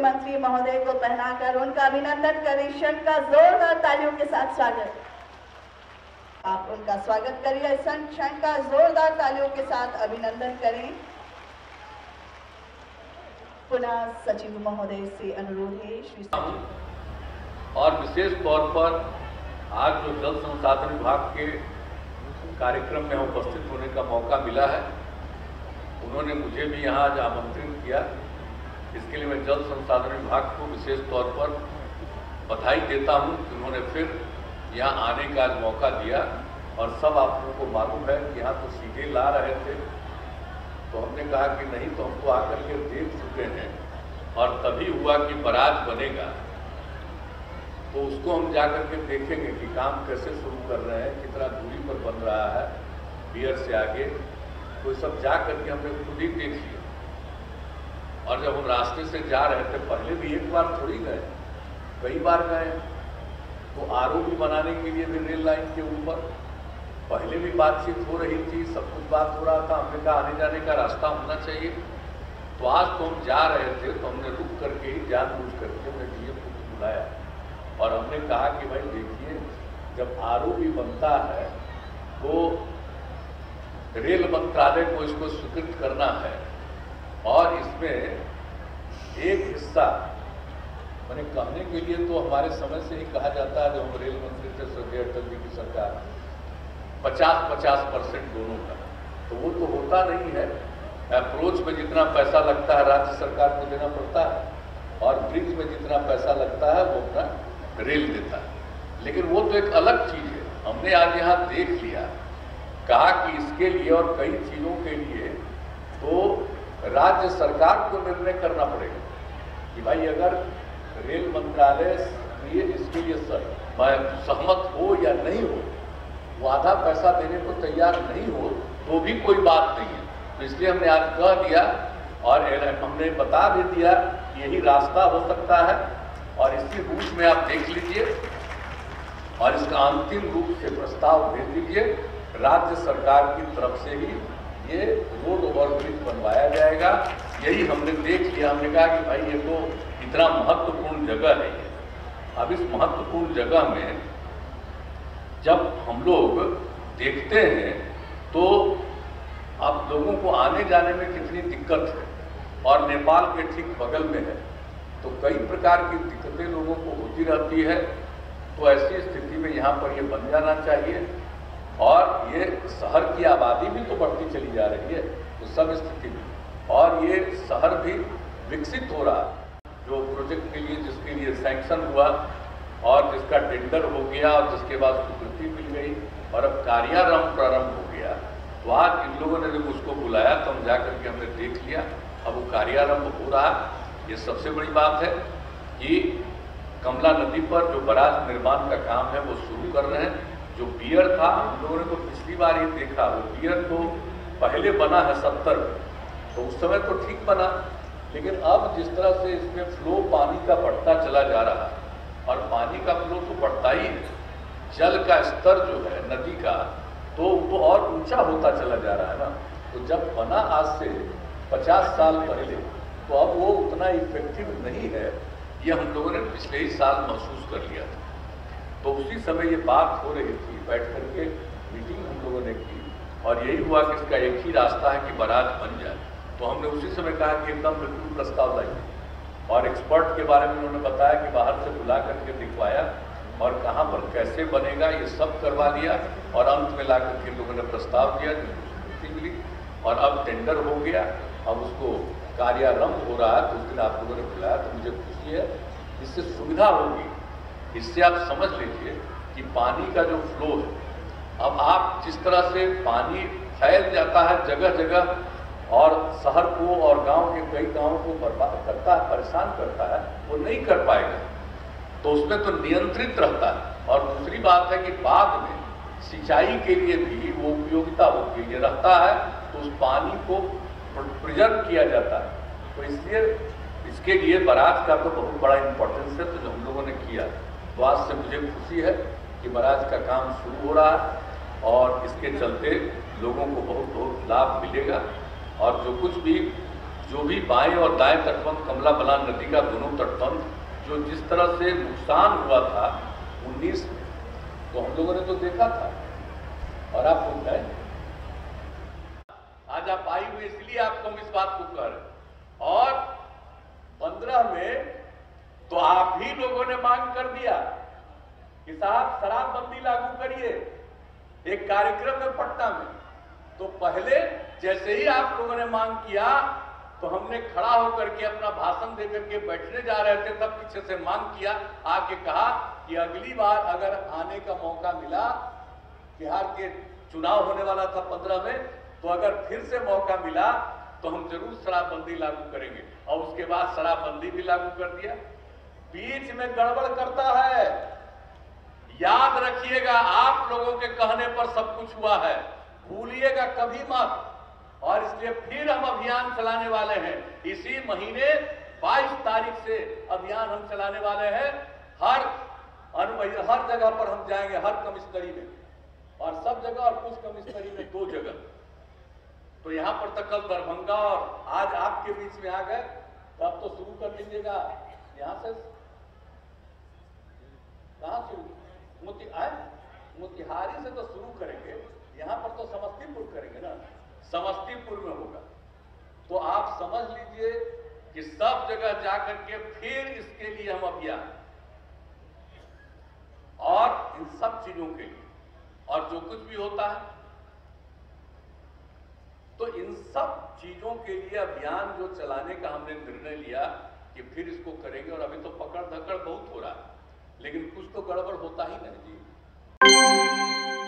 मुख्यमंत्री महोदय को पहनाकर उनका अभिनंदन करें। संघ का जोरदार तालियों के साथ स्वागत, आप उनका स्वागत करिए। संघ का जोरदार तालियों के साथ अभिनंदन करें। पुनः सचिव महोदय से अनुरोध है श्री और विशेष तौर पर आज जो जल संसाधन विभाग के कार्यक्रम में उपस्थित होने का मौका मिला है, उन्होंने मुझे भी यहाँ आज आमंत्रित किया, इसके लिए मैं जल संसाधन विभाग को विशेष तौर पर बधाई देता हूँ कि उन्होंने फिर यहाँ आने का आज मौका दिया। और सब आप लोगों को मालूम है कि यहाँ तो सीधे ला रहे थे, तो हमने कहा कि नहीं तो हम तो आकर के देख चुके हैं और तभी हुआ कि बराज बनेगा, तो उसको हम जाकर के देखेंगे कि काम कैसे शुरू कर रहे हैं, कितना दूरी पर बन रहा है बियर से आगे, तो सब जा करके हमने खुद ही देख लिया। और जब हम रास्ते से जा रहे थे, पहले भी एक बार थोड़ी गए, कई बार गए, तो आरओ भी बनाने के लिए भी रेल लाइन के ऊपर पहले भी बातचीत हो रही थी, सब कुछ बात हो रहा था। हमने कहा आने जाने का रास्ता होना चाहिए, तो आज तो हम जा रहे थे तो हमने रुक करके ही जानबूझ करके हमने डीएम को बुलाया और हमने कहा कि भाई देखिए जब आरओ भी बनता है तो रेल मंत्रालय को इसको स्वीकृत करना है और इसमें एक हिस्सा, मैंने कहने के लिए तो हमारे समय से ही कहा जाता है, जब हम रेल मंत्री थे श्रद्धेय अटल जी की सरकार, 50-50% दोनों का, तो वो तो होता नहीं है। अप्रोच में जितना पैसा लगता है राज्य सरकार को देना पड़ता है और ब्रिज में जितना पैसा लगता है वो अपना रेल देता है, लेकिन वो तो एक अलग चीज़ है। हमने आज यहाँ देख लिया, कहा कि इसके लिए और कई चीज़ों के लिए तो राज्य सरकार को निर्णय करना पड़ेगा कि भाई अगर रेल मंत्रालय इसके लिए सहमत हो या नहीं हो, वो आधा पैसा देने को तैयार नहीं हो तो भी कोई बात नहीं है। तो इसलिए हमने आज कह दिया और हमने बता भी दिया कि यही रास्ता हो सकता है और इसकी रूप में आप देख लीजिए और इसका अंतिम रूप से प्रस्ताव भेज दीजिए। राज्य सरकार की तरफ से ही ये रोड ओवरब्रिज बनवाया जाएगा, यही हमने देख लिया। हमने कहा कि भाई ये तो इतना महत्वपूर्ण जगह है, अब इस महत्वपूर्ण जगह में जब हम लोग देखते हैं तो आप लोगों को आने जाने में कितनी दिक्कत है और नेपाल के ठीक बगल में है, तो कई प्रकार की दिक्कतें लोगों को होती रहती है। तो ऐसी स्थिति में यहाँ पर ये बन जाना चाहिए और ये शहर की आबादी भी तो बढ़ती चली जा रही है, तो सब स्थिति में और ये शहर भी विकसित हो रहा, जो प्रोजेक्ट के लिए जिसके लिए सैंक्शन हुआ और जिसका टेंडर हो गया और जिसके बाद स्वीकृति मिल गई और अब कार्यारंभ प्रारंभ हो गया। तो आज इन लोगों ने जब उसको बुलाया तो हम जा करके हमने देख लिया, अब वो कार्यारंभ हो रहा। ये सबसे बड़ी बात है कि कमला नदी पर जो बराज निर्माण का काम है वो शुरू कर रहे हैं। जो पियर था, हम लोगों ने तो पिछली बार ही देखा, वो पियर तो पहले बना है 70 में, तो उस समय तो ठीक बना, लेकिन अब जिस तरह से इसमें फ्लो पानी का बढ़ता चला जा रहा है और पानी का फ्लो तो बढ़ता ही है, जल का स्तर जो है नदी का तो और ऊँचा होता चला जा रहा है ना। तो जब बना आज से 50 साल पहले, तो अब वो उतना इफेक्टिव नहीं है, ये हम लोगों ने पिछले ही साल महसूस कर लिया था। तो उसी समय ये बात हो रही थी, बैठ करके मीटिंग हम लोगों ने की और यही हुआ कि इसका एक ही रास्ता है कि बराज बन जाए। तो हमने उसी समय कहा कि एकदम बिल्कुल प्रस्ताव लाइए और एक्सपर्ट के बारे में उन्होंने बताया कि बाहर से बुला करके दिखवाया और कहाँ पर कैसे बनेगा ये सब करवा लिया और अंत में ला करके लोगों ने प्रस्ताव दिया, जिसको स्वीकृति मिली और अब टेंडर हो गया, अब उसको कार्यारंभ हो रहा है। तो उस दिन आप लोगों ने बुलाया तो मुझे खुशी है, इससे सुविधा होगी। इससे आप समझ लीजिए कि पानी का जो फ्लो है, अब आप जिस तरह से पानी फैल जाता है जगह जगह और शहर को और गांव के कई गांवों को बर्बाद करता है, परेशान करता है, वो नहीं कर पाएगा, तो उसमें तो नियंत्रित रहता है। और दूसरी बात है कि बाद में सिंचाई के लिए भी वो उपयोगिता के लिए रहता है, तो उस पानी को प्रिजर्व किया जाता है। तो इसलिए इसके लिए बराज का तो बहुत बड़ा इम्पोर्टेंस है, तो जो हम लोगों ने किया तो आज से मुझे खुशी है कि बराज का काम शुरू हो रहा है और इसके चलते लोगों को बहुत बहुत लाभ मिलेगा। और जो कुछ भी जो भी बाएं और दाएं तटबंध कमला बलान नदी का दोनों तटबंध जो जिस तरह से नुकसान हुआ था 19 में, तो हम लोगों ने तो देखा था। और आप खुद गए, आज आप आई हुए इसलिए आप लोग इस बात को कर रहे। और 15 में तो आप ही लोगों ने मांग कर दिया कि साहब शराबबंदी लागू करिए एक कार्यक्रम में पटना में। तो पहले जैसे ही आप लोगों ने मांग किया तो हमने खड़ा होकर के अपना भाषण दे करके बैठने जा रहे थे, तब पीछे से मांग किया, आके कहा कि अगली बार अगर आने का मौका मिला, बिहार के चुनाव होने वाला था 15 में, तो अगर फिर से मौका मिला तो हम जरूर शराबबंदी लागू करेंगे। और उसके बाद शराबबंदी भी लागू कर दिया। बीच में गड़बड़ करता है, याद रखिएगा, आप लोगों के कहने पर सब कुछ हुआ है, भूलिएगा कभी मत। और इसलिए फिर हम अभियान चलाने वाले हैं। इसी महीने 22 तारीख से अभियान हम चलाने वाले हैं। हर जगह पर हम जाएंगे, हर कमिश्नरी में और सब जगह, और कुछ कमिश्नरी में 2 जगह। तो यहाँ पर तक कल दरभंगा और आज आपके बीच में आ गए, तो आप तो शुरू कर लीजिएगा। यहाँ से कहाँ शुरू, मोतिहारी से तो शुरू करेंगे, यहाँ पर तो समस्तीपुर करेंगे ना, समस्तीपुर में होगा। तो आप समझ लीजिए कि सब जगह जाकर के फिर इसके लिए हम अभियान, और इन सब चीजों के लिए, और जो कुछ भी होता है, तो इन सब चीजों के लिए अभियान जो चलाने का हमने निर्णय लिया कि फिर इसको करेंगे। और अभी तो पकड़ धकड़ बहुत हो रहा है, लेकिन कुछ तो गड़बड़ होता ही नहीं जी।